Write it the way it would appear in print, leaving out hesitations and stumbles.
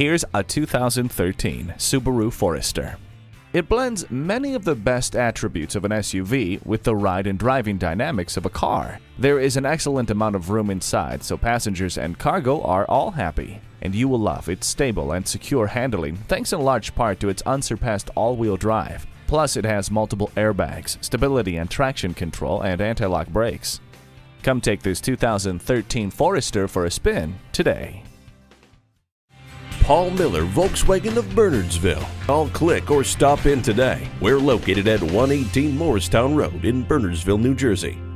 Here's a 2013 Subaru Forester. It blends many of the best attributes of an SUV with the ride and driving dynamics of a car. There is an excellent amount of room inside, so passengers and cargo are all happy. And you will love its stable and secure handling, thanks in large part to its unsurpassed all-wheel drive. Plus, it has multiple airbags, stability and traction control, and anti-lock brakes. Come take this 2013 Forester for a spin today. Paul Miller Volkswagen of Bernardsville. Call, click, or stop in today. We're located at 118 Morristown Road in Bernardsville, New Jersey.